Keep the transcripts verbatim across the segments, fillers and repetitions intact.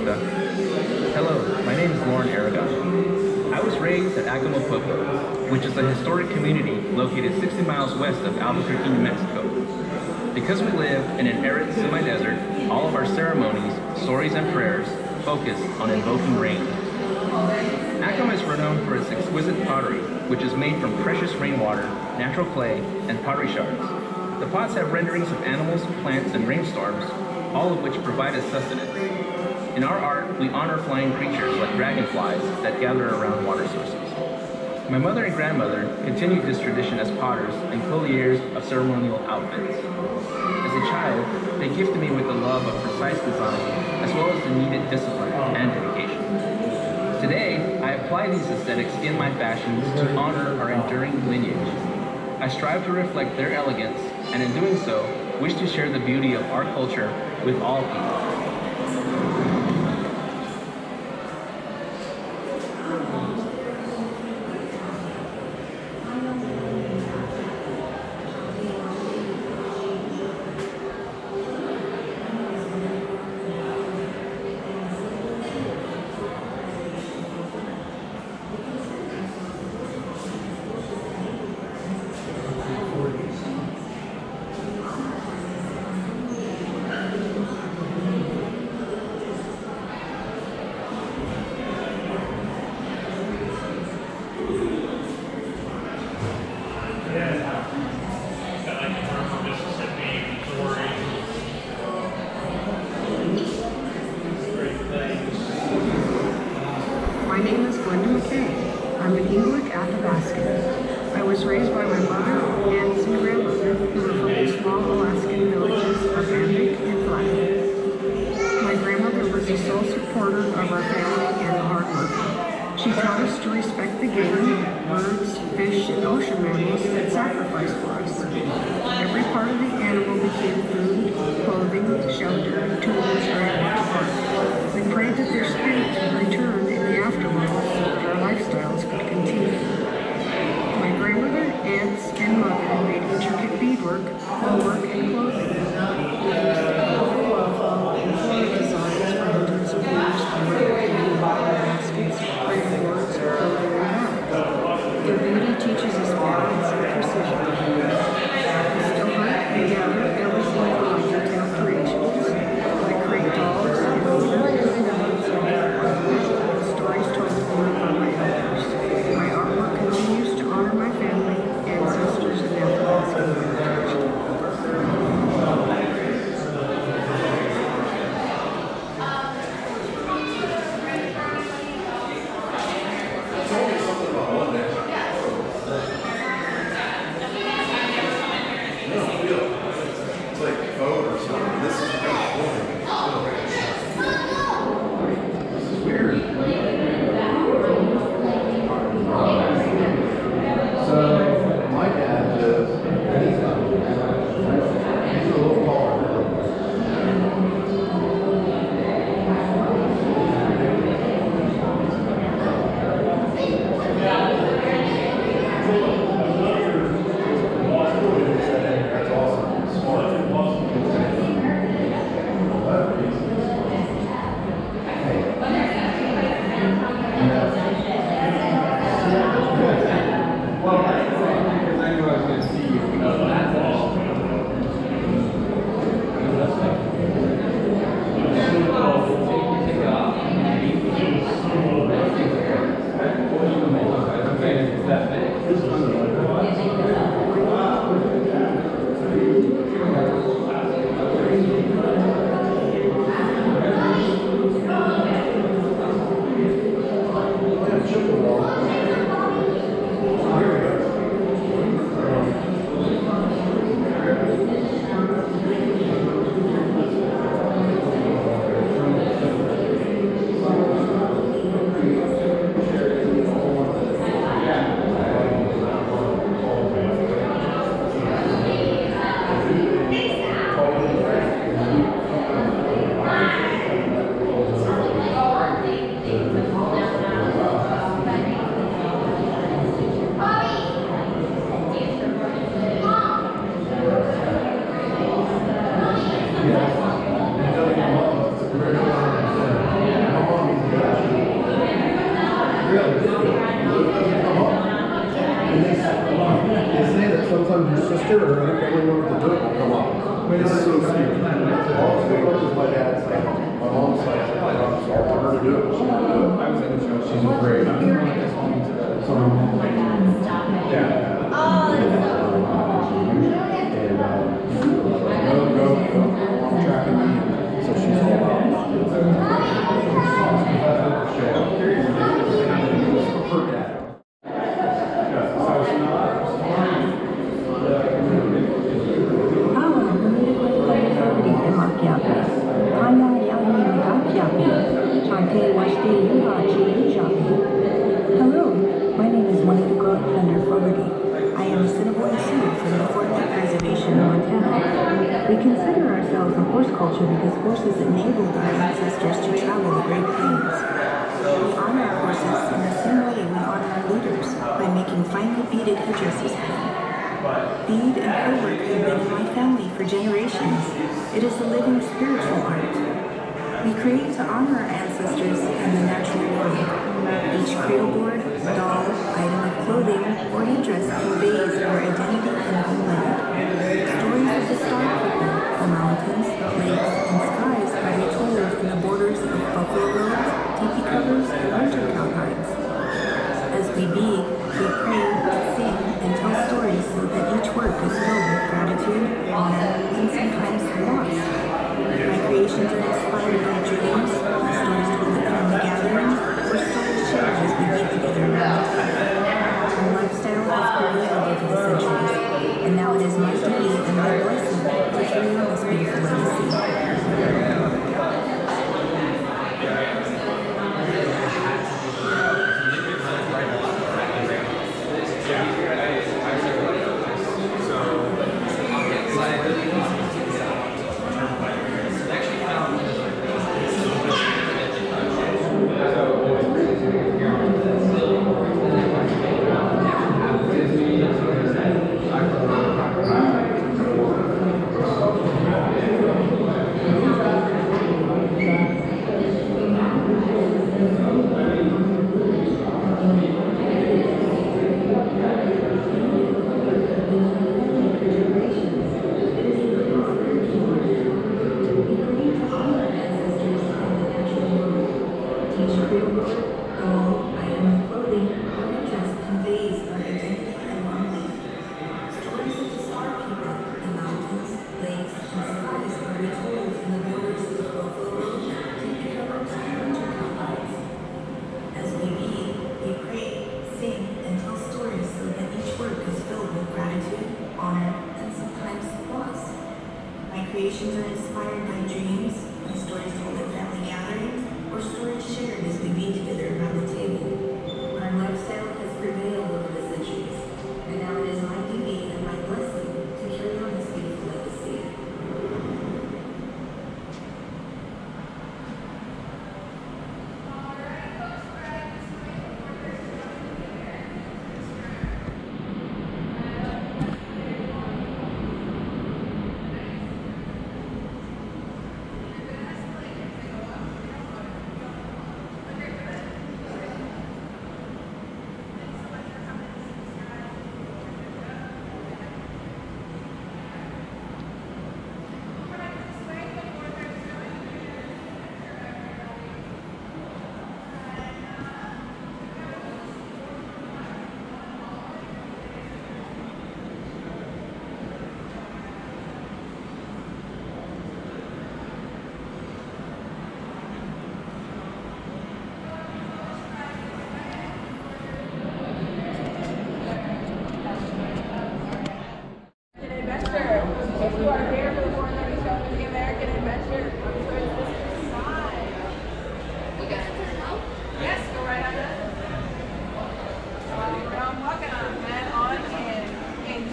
Hello, my name is Lauren Aragon. I was raised at Acoma Pueblo, which is a historic community located sixty miles west of Albuquerque, New Mexico. Because we live in an arid semi-desert, all of our ceremonies, stories, and prayers focus on invoking rain. Acoma is renowned for its exquisite pottery, which is made from precious rainwater, natural clay, and pottery shards. The pots have renderings of animals, plants, and rainstorms, all of which provide us sustenance. In our art, we honor flying creatures like dragonflies that gather around water sources. My mother and grandmother continued this tradition as potters and clothiers of ceremonial outfits. As a child, they gifted me with the love of precise design, as well as the needed discipline and dedication. Today, I apply these aesthetics in my fashions to honor our enduring lineage. I strive to reflect their elegance, and in doing so, wish to share the beauty of our culture with all people. I'm an Inglick Athabascan. I was raised by my mother, Nancy, and grandmother, who were from the small Alaskan villages of Ambic and Black. My grandmother was a sole supporter of our family and hard worker. She taught us to respect the game, birds, fish, and ocean mammals that sacrificed for us. Every part of the animal became food, clothing, shelter, tools, and water. We prayed that their spirits would return in the afterlife, lifestyles could continue. My grandmother, aunts, and mother made intricate beadwork, woodwork, and clothing. They used to color waffle and slave designs for hundreds of years by wearing baskets, playing boards, or clothing and hats. Their beauty teaches us balance and precision.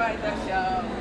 enjoyed the show.